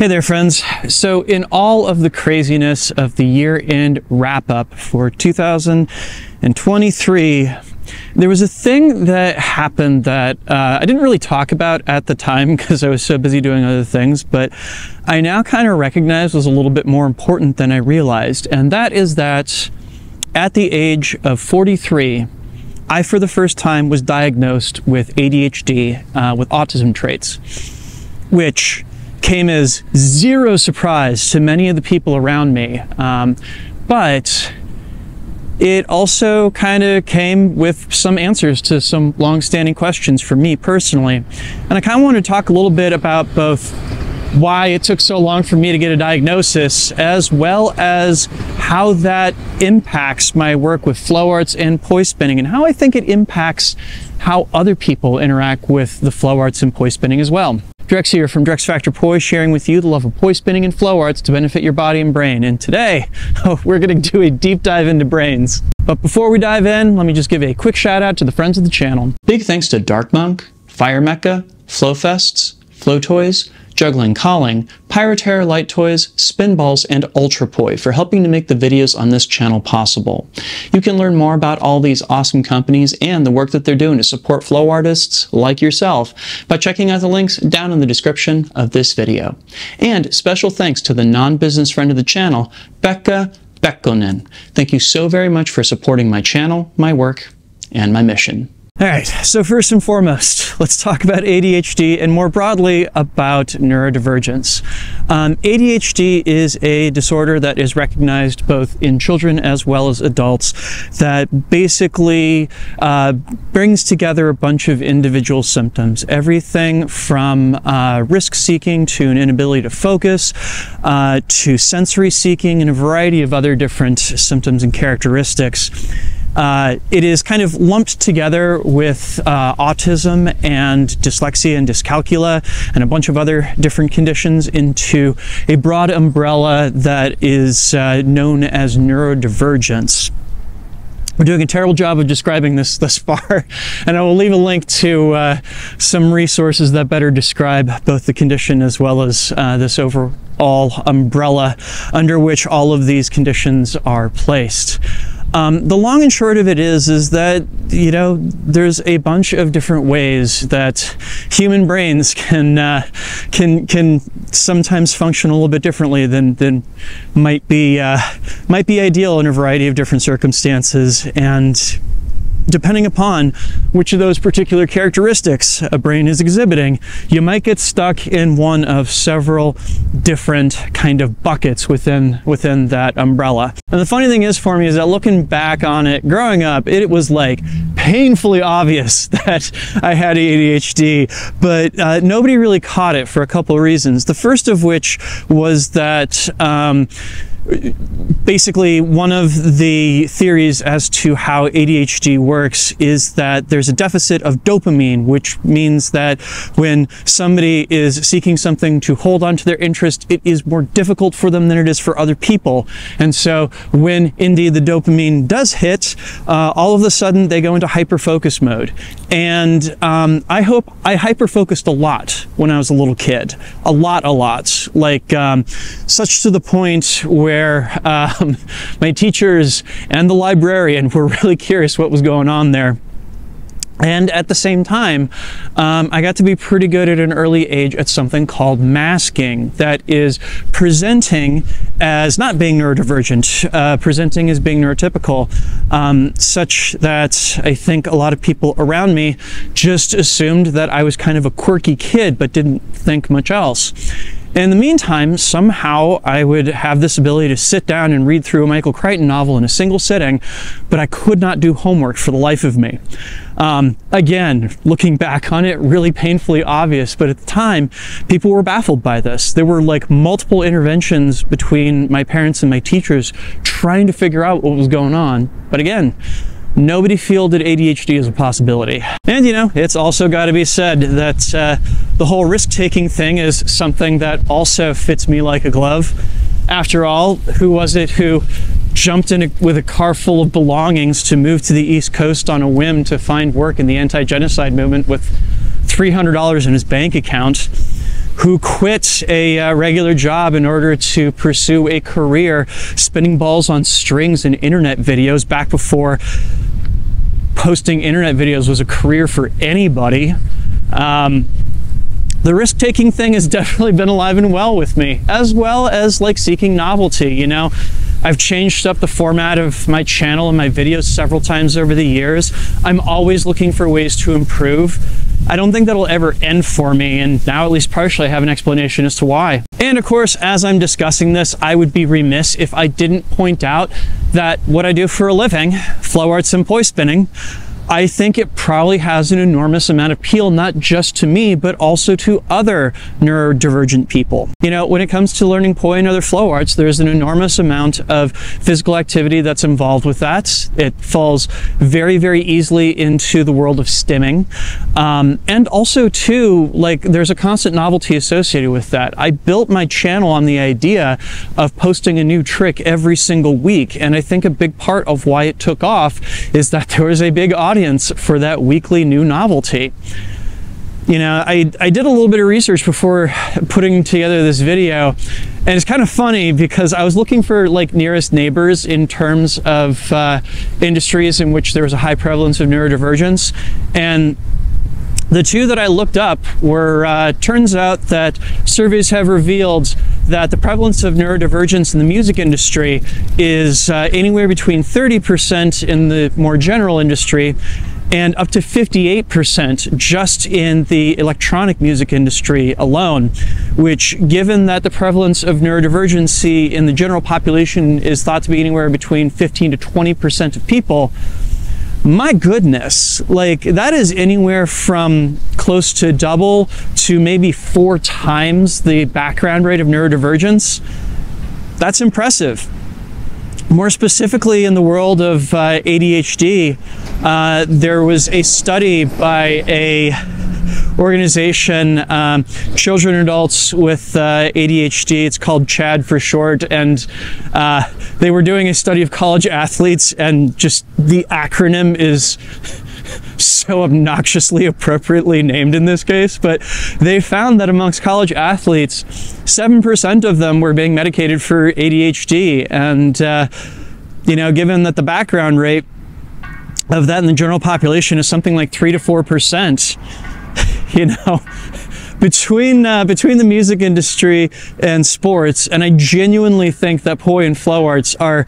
Hey there, friends. So in all of the craziness of the year-end wrap-up for 2023, there was a thing that happened that I didn't really talk about at the time because I was so busy doing other things, but I now kind of recognize was a little bit more important than I realized. And that is that at the age of 43, I, for the first time, was diagnosed with ADHD with autism traits, which came as zero surprise to many of the people around me, but it also kind of came with some answers to some long-standing questions for me personally. And I kind of want to talk a little bit about both why it took so long for me to get a diagnosis, as well as how that impacts my work with Flow Arts and Poi Spinning, and how I think it impacts how other people interact with the Flow Arts and Poi Spinning as well. Drex here from Drex Factor Poi, sharing with you the love of Poi Spinning and Flow Arts to benefit your body and brain. And today, we're going to do a deep dive into brains. But before we dive in, let me just give a quick shout out to the friends of the channel. Big thanks to Dark Monk, Fire Mecca, Flow Fests, Flow Toys, Juggling Calling, Pyroterra Light Toys, Spinballs, and Ultrapoi for helping to make the videos on this channel possible. You can learn more about all these awesome companies and the work that they're doing to support flow artists like yourself by checking out the links down in the description of this video. And special thanks to the non-business friend of the channel, Pekka Pekkonen. Thank you so very much for supporting my channel, my work, and my mission. All right, so first and foremost, let's talk about ADHD and more broadly about neurodivergence. ADHD is a disorder that is recognized both in children as well as adults that basically brings together a bunch of individual symptoms. Everything from risk-seeking to an inability to focus, to sensory-seeking, and a variety of other different symptoms and characteristics. It is kind of lumped together with autism and dyslexia and dyscalculia and a bunch of other different conditions into a broad umbrella that is known as neurodivergence. We're doing a terrible job of describing this thus far, and I will leave a link to some resources that better describe both the condition as well as this overall umbrella under which all of these conditions are placed. The long and short of it is that, you know, there's a bunch of different ways that human brains can sometimes function a little bit differently than might be ideal in a variety of different circumstances, and depending upon which of those particular characteristics a brain is exhibiting, you might get stuck in one of several different kind of buckets within that umbrella. And the funny thing is for me is that looking back on it growing up, it was like painfully obvious that I had ADHD, but nobody really caught it for a couple of reasons. The first of which was that basically, one of the theories as to how ADHD works is that there's a deficit of dopamine, which means that when somebody is seeking something to hold on to their interest, it is more difficult for them than it is for other people. And so when indeed the dopamine does hit, all of a sudden they go into hyper-focus mode. And I hyper-focused a lot when I was a little kid. A lot. Like, such to the point where my teachers and the librarian were really curious what was going on there. And at the same time, I got to be pretty good at an early age at something called masking, that is presenting as not being neurodivergent, presenting as being neurotypical, such that I think a lot of people around me just assumed that I was kind of a quirky kid but didn't think much else. In the meantime, somehow I would have this ability to sit down and read through a Michael Crichton novel in a single sitting, but I could not do homework for the life of me. Again, looking back on it, really painfully obvious, but at the time, people were baffled by this. There were like multiple interventions between my parents and my teachers trying to figure out what was going on, but again, nobody fielded ADHD as a possibility. And you know, it's also got to be said that the whole risk-taking thing is something that also fits me like a glove. After all, who was it who jumped in with a car full of belongings to move to the East Coast on a whim to find work in the anti-genocide movement with $300 in his bank account? who quit a regular job in order to pursue a career spinning balls on strings and internet videos back before posting internet videos was a career for anybody. The risk-taking thing has definitely been alive and well with me, as well as like seeking novelty, you know. I've changed up the format of my channel and my videos several times over the years. I'm always looking for ways to improve. I don't think that'll ever end for me, and now at least partially I have an explanation as to why. And of course, as I'm discussing this, I would be remiss if I didn't point out that what I do for a living, flow arts and poi spinning, I think it probably has an enormous amount of appeal, not just to me, but also to other neurodivergent people. You know, when it comes to learning poi and other flow arts, there's an enormous amount of physical activity that's involved with that. It falls very, very easily into the world of stimming. And also too, like, there's a constant novelty associated with that. I built my channel on the idea of posting a new trick every single week. And I think a big part of why it took off is that there was a big audience for that weekly new novelty. You know, I did a little bit of research before putting together this video, and it's kind of funny because I was looking for like nearest neighbors in terms of industries in which there was a high prevalence of neurodivergence, and the two that I looked up were, turns out that surveys have revealed that the prevalence of neurodivergence in the music industry is anywhere between 30% in the more general industry and up to 58% just in the electronic music industry alone, which, given that the prevalence of neurodivergency in the general population is thought to be anywhere between 15 to 20% of people, my goodness, like, that is anywhere from close to double to maybe 4 times the background rate of neurodivergence. That's impressive. More specifically, in the world of ADHD, there was a study by a organization, children and adults with ADHD. It's called CHADD for short, and they were doing a study of college athletes, and just the acronym is so obnoxiously appropriately named in this case, but they found that amongst college athletes, 7% of them were being medicated for ADHD. And you know, given that the background rate of that in the general population is something like 3 to 4%, you know, between the music industry and sports, and I genuinely think that poi and flow arts are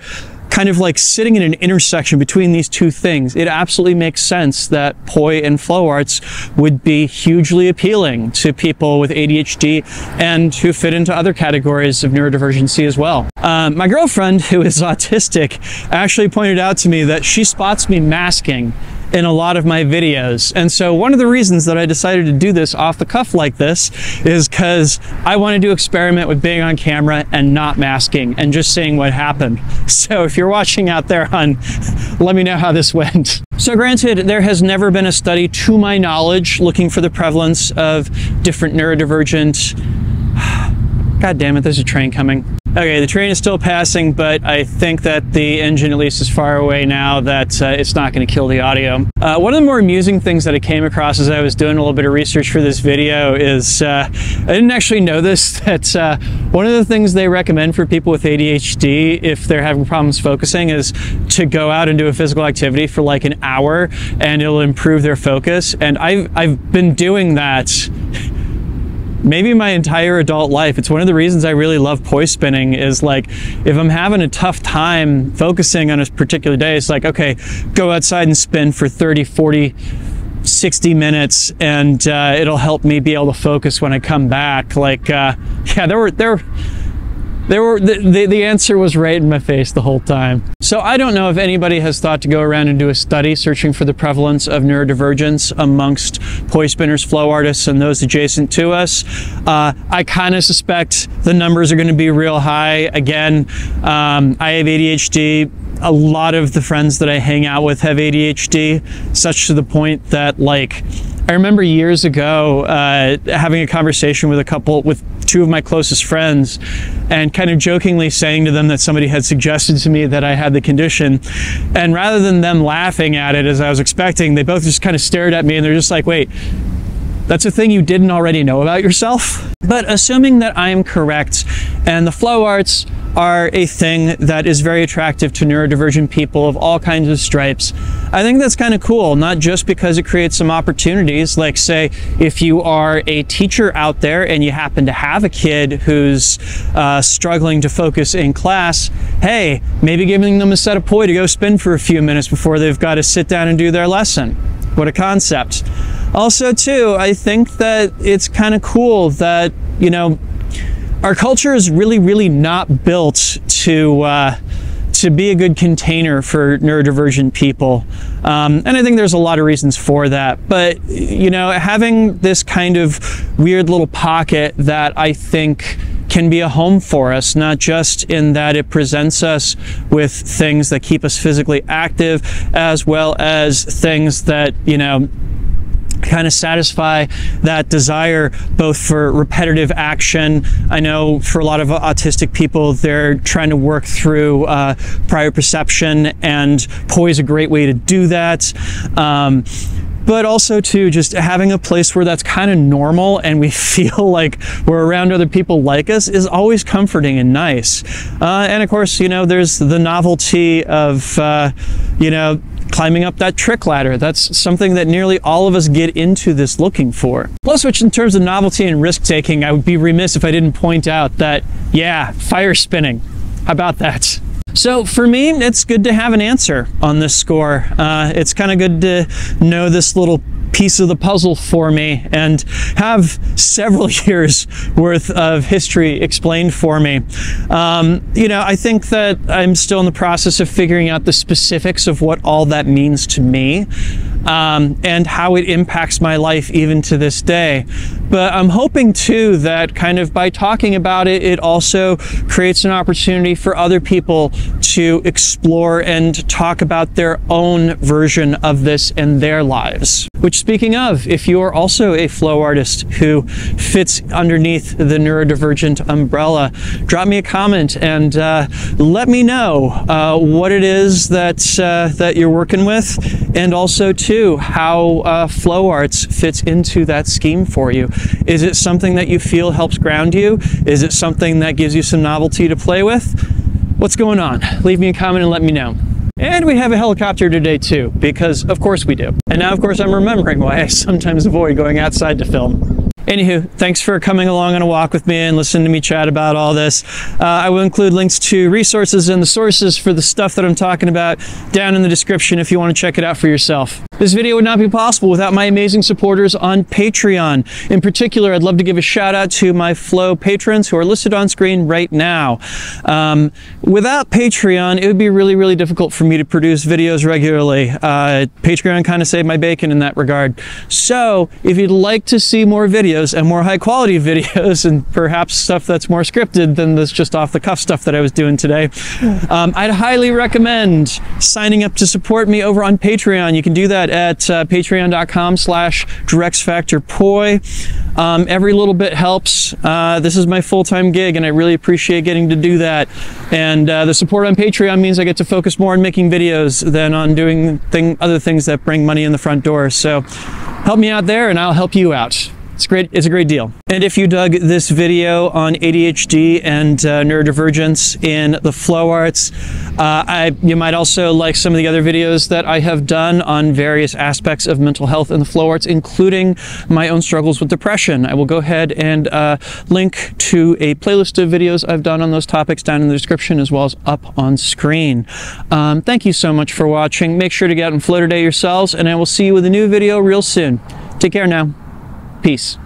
kind of like sitting in an intersection between these two things. It absolutely makes sense that poi and flow arts would be hugely appealing to people with ADHD and who fit into other categories of neurodivergency as well. My girlfriend, who is autistic, actually pointed out to me that she spots me masking in a lot of my videos. And so one of the reasons that I decided to do this off the cuff like this is because I wanted to experiment with being on camera and not masking and just seeing what happened. So if you're watching out there, hon, let me know how this went. So granted, there has never been a study to my knowledge looking for the prevalence of different neurodivergent... God damn it, there's a train coming. Okay, the train is still passing, but I think that the engine at least is far away now that it's not going to kill the audio. One of the more amusing things that I came across as I was doing a little bit of research for this video is, I didn't actually know this, that one of the things they recommend for people with ADHD if they're having problems focusing is to go out and do a physical activity for like an hour, and it'll improve their focus. And I've been doing that maybe my entire adult life. It's one of the reasons I really love poi spinning is, like, if I'm having a tough time focusing on a particular day, it's like, okay, go outside and spin for 30, 40, 60 minutes, and it'll help me be able to focus when I come back. Like, yeah, the answer was right in my face the whole time. So I don't know if anybody has thought to go around and do a study searching for the prevalence of neurodivergence amongst poi spinners, flow artists, and those adjacent to us. I kind of suspect the numbers are going to be real high. Again, I have ADHD. A lot of the friends that I hang out with have ADHD, such to the point that, like, I remember years ago having a conversation with two of my closest friends, and kind of jokingly saying to them that somebody had suggested to me that I had the condition, and rather than them laughing at it as I was expecting, they both just kind of stared at me and they're just like, wait, That's a thing you didn't already know about yourself. But assuming that I'm correct, and the flow arts are a thing that is very attractive to neurodivergent people of all kinds of stripes, I think that's kind of cool, not just because it creates some opportunities, like say if you are a teacher out there and you happen to have a kid who's struggling to focus in class, hey, maybe giving them a set of poi to go spin for a few minutes before they've got to sit down and do their lesson. What a concept. Also too, I think that it's kind of cool that, you know, our culture is really, really not built to be a good container for neurodivergent people. And I think there's a lot of reasons for that. But, you know, having this kind of weird little pocket that I think can be a home for us, not just in that it presents us with things that keep us physically active, as well as things that, you know, kind of satisfy that desire both for repetitive action. I know for a lot of autistic people, they're trying to work through proprioception, and poi is a great way to do that. But also too, just having a place where that's kind of normal and we feel like we're around other people like us is always comforting and nice. And of course, you know, there's the novelty of, you know, climbing up that trick ladder. That's something that nearly all of us get into this looking for. Plus, which in terms of novelty and risk-taking, I would be remiss if I didn't point out that, yeah, fire spinning. How about that? So for me, it's good to have an answer on this score. It's kind of good to know this little piece of the puzzle for me and have several years worth of history explained for me. You know, I think that I'm still in the process of figuring out the specifics of what all that means to me, and how it impacts my life even to this day. But I'm hoping too that kind of by talking about it, it also creates an opportunity for other people to explore and talk about their own version of this in their lives. Which, speaking of, if you are also a flow artist who fits underneath the neurodivergent umbrella, drop me a comment and let me know what it is that, that you're working with, and also too, how flow arts fits into that scheme for you. Is it something that you feel helps ground you? Is it something that gives you some novelty to play with? What's going on? Leave me a comment and let me know. And we have a helicopter today too, because of course we do. And now of course I'm remembering why I sometimes avoid going outside to film. Anywho, thanks for coming along on a walk with me and listening to me chat about all this. I will include links to resources and the sources for the stuff that I'm talking about down in the description if you want to check it out for yourself. This video would not be possible without my amazing supporters on Patreon. In particular, I'd love to give a shout out to my Flow patrons who are listed on screen right now. Without Patreon, it would be really, really difficult for me to produce videos regularly. Patreon kind of saved my bacon in that regard. So if you'd like to see more videos and more high quality videos, and perhaps stuff that's more scripted than this just off the cuff stuff that I was doing today, I'd highly recommend signing up to support me over on Patreon. You can do that at patreon.com/DrexFactorPoi. Every little bit helps. This is my full-time gig and I really appreciate getting to do that. And the support on Patreon means I get to focus more on making videos than on doing other things that bring money in the front door. So help me out there and I'll help you out. It's a great deal. And if you dug this video on ADHD and neurodivergence in the flow arts, you might also like some of the other videos that I have done on various aspects of mental health in the flow arts, including my own struggles with depression. I will go ahead and link to a playlist of videos I've done on those topics down in the description as well as up on screen. Thank you so much for watching. Make sure to get out and flow today yourselves, and I will see you with a new video real soon. Take care now. Peace.